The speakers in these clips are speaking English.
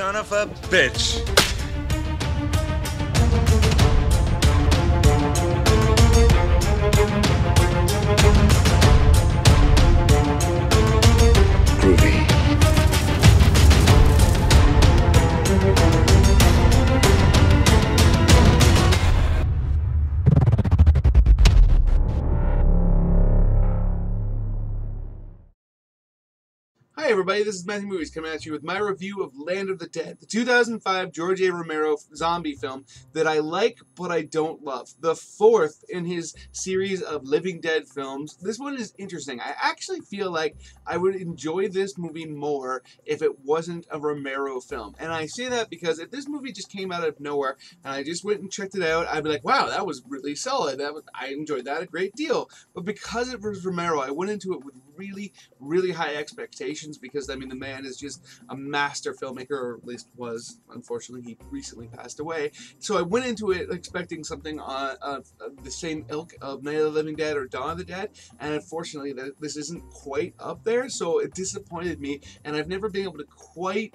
son of a bitch. Hey everybody, this is Matthew Movies coming at you with my review of Land of the Dead, the 2005 George A. Romero zombie film that I like but I don't love. The fourth in his series of Living Dead films. This one is interesting. I actually feel like I would enjoy this movie more if it wasn't a Romero film. And I say that because if this movie just came out of nowhere and I just went and checked it out, I'd be like, wow, that was really solid. I enjoyed that a great deal. But because it was Romero, I went into it with really, really high expectations because, I mean, the man is just a master filmmaker, or at least was. Unfortunately, he recently passed away. So I went into it expecting something of the same ilk of Night of the Living Dead or Dawn of the Dead, and unfortunately, this isn't quite up there, so it disappointed me, and I've never been able to quite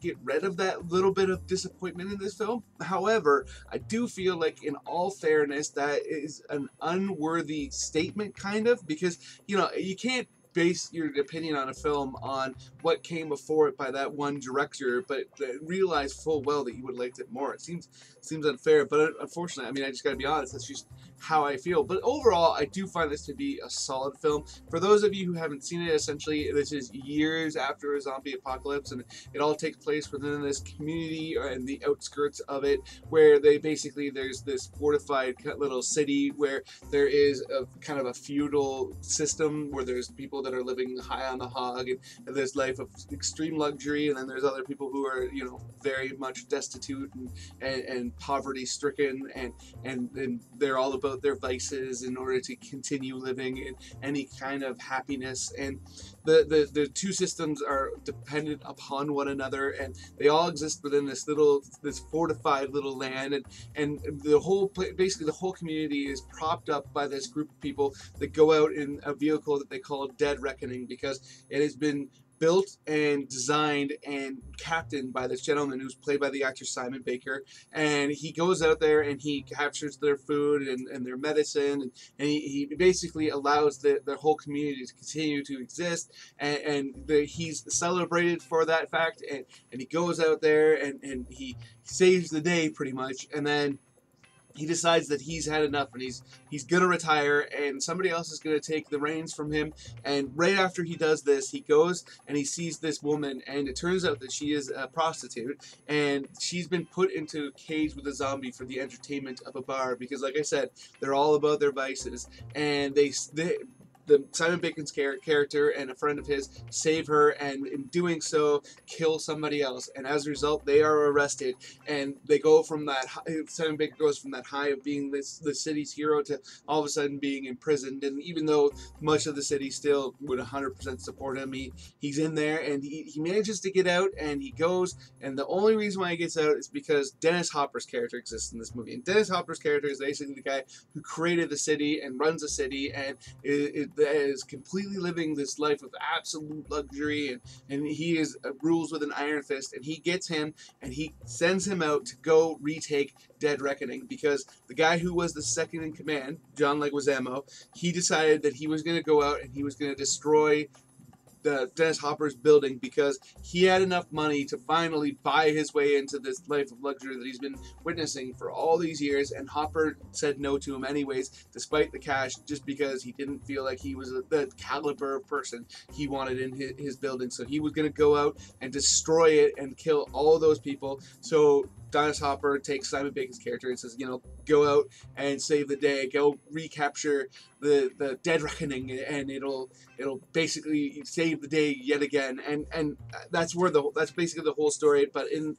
get rid of that little bit of disappointment in this film. However, I do feel like, in all fairness, that is an unworthy statement, kind of, because, you know, you can't base your opinion on a film on what came before it by that one director, but realize full well that you would have liked it more. It seems unfair, but unfortunately, I mean, I just gotta be honest, that's just how I feel. But overall, I do find this to be a solid film. For those of you who haven't seen it, essentially, this is years after a zombie apocalypse, and it all takes place within this community or in the outskirts of it, where they basically, there's this fortified little city where there is a kind of a feudal system where there's people that are living high on the hog, and there's life of extreme luxury, and then there's other people who are, you know, very much destitute and poverty stricken, and they're all about their vices in order to continue living in any kind of happiness. And the two systems are dependent upon one another, and they all exist within this fortified little land, and the whole basically the whole community is propped up by this group of people that go out in a vehicle that they call Death Reckoning, because it has been built and designed and captained by this gentleman who's played by the actor Simon Baker. And he goes out there and he captures their food and their medicine, and he basically allows the whole community to continue to exist, and he's celebrated for that fact, and he goes out there and he saves the day pretty much. And then he decides that he's had enough, and he's gonna retire, and somebody else is gonna take the reins from him. And right after he does this, he goes and he sees this woman, and it turns out that she is a prostitute, and she's been put into a cage with a zombie for the entertainment of a bar, because, like I said, they're all about their vices. And the Simon Bacon's character and a friend of his save her, and in doing so kill somebody else, and as a result they are arrested, and they go from that high, Simon Baker goes from that high of being the city's hero to all of a sudden being imprisoned. And even though much of the city still would 100% support him, he's in there, and he manages to get out, and he goes, and the only reason why he gets out is because Dennis Hopper's character exists in this movie. And Dennis Hopper's character is basically the guy who created the city and runs the city, and that is completely living this life of absolute luxury, and he is rules with an iron fist. And he gets him, and he sends him out to go retake Dead Reckoning, because the guy who was the second in command, John Leguizamo, he decided that he was going to go out and he was going to destroy the Dennis Hopper's building, because he had enough money to finally buy his way into this life of luxury that he's been witnessing for all these years. And Hopper said no to him anyways, despite the cash, just because he didn't feel like he was the caliber of person he wanted in his building. So he was going to go out and destroy it and kill all those people. So Dennis Hopper takes Simon Bacon's character and says, you know, go out and save the day, go recapture the Dead Reckoning, and it'll basically save the day yet again. And that's basically the whole story. But in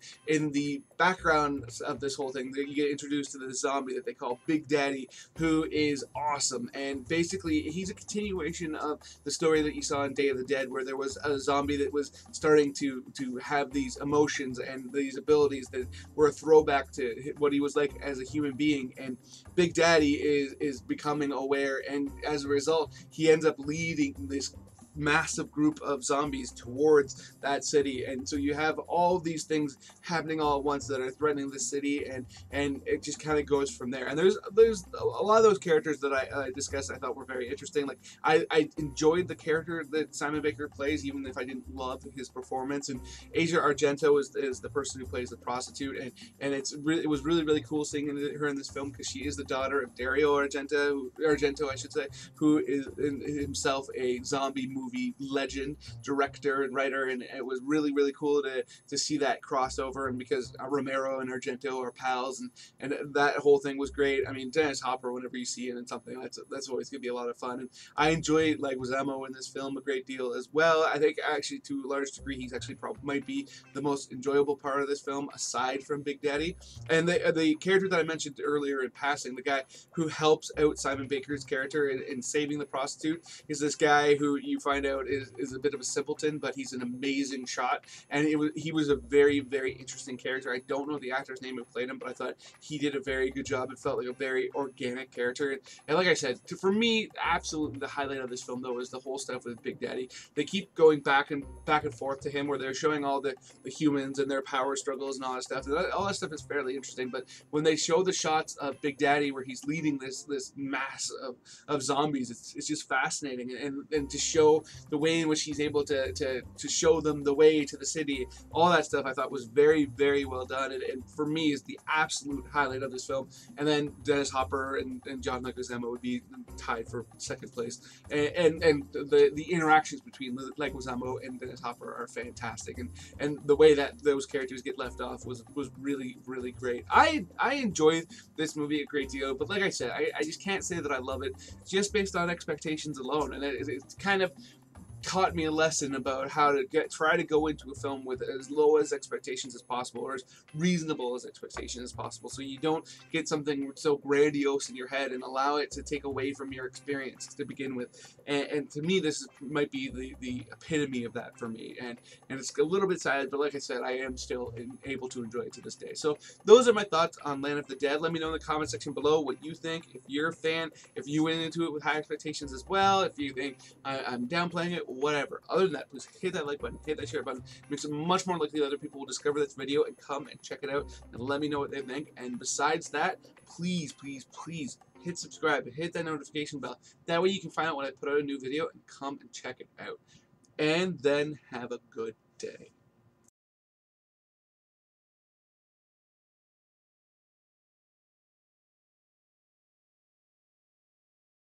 the background of this whole thing, you get introduced to the zombie that they call Big Daddy, who is awesome. And basically he's a continuation of the story that you saw in Day of the Dead, where there was a zombie that was starting to have these emotions and these abilities that were a throwback to what he was like as a human being. And Big Daddy is becoming aware, and as a result he ends up leading this massive group of zombies towards that city. And so you have all these things happening all at once that are threatening the city, and it just kind of goes from there. And there's a lot of those characters that I discussed I thought were very interesting. Like I enjoyed the character that Simon Baker plays, even if I didn't love his performance. And Asia Argento is the person who plays the prostitute, and it was really cool seeing her in this film, because she is the daughter of Dario Argento, I should say, who is himself a zombie movie legend, director and writer, and it was really cool to see that crossover, and because Romero and Argento are pals, and that whole thing was great. I mean, Dennis Hopper, whenever you see him in something, that's always gonna be a lot of fun. And I enjoy Leguizamo in this film a great deal as well. I think actually to a large degree he's actually probably might be the most enjoyable part of this film aside from Big Daddy. And the character that I mentioned earlier in passing, the guy who helps out Simon Baker's character in saving the prostitute, is this guy who you find out is a bit of a simpleton, but he's an amazing shot, and he was a very interesting character. I don't know the actor's name who played him, but I thought he did a very good job. It felt like a very organic character, and like I said, for me, absolutely the highlight of this film though is the whole stuff with Big Daddy. They keep going back and forth to him, where they're showing all the humans and their power struggles and all that stuff, and all that stuff is fairly interesting. But when they show the shots of Big Daddy where he's leading this mass of zombies, it's just fascinating, and to show the way in which he's able to show them the way to the city, all that stuff I thought was very well done, and for me is the absolute highlight of this film. And then Dennis Hopper and John Leguizamo would be tied for second place, and the interactions between Leguizamo and Dennis Hopper are fantastic, and the way that those characters get left off was really great. I enjoyed this movie a great deal, but like I said, I just can't say that I love it just based on expectations alone, and it's kind of taught me a lesson about how to try to go into a film with as low as expectations as possible, or as reasonable as expectations as possible, so you don't get something so grandiose in your head and allow it to take away from your experience to begin with. And to me, this might be the epitome of that for me, and it's a little bit sad, but like I said, I am still able to enjoy it to this day. So those are my thoughts on Land of the Dead. Let me know in the comment section below what you think. If you're a fan, if you went into it with high expectations as well, if you think I'm downplaying it, whatever. Other than that, please hit that like button, hit that share button. It makes it much more likely that other people will discover this video and come and check it out and let me know what they think. And besides that, please hit subscribe and hit that notification bell. That way you can find out when I put out a new video and come and check it out. And then have a good day.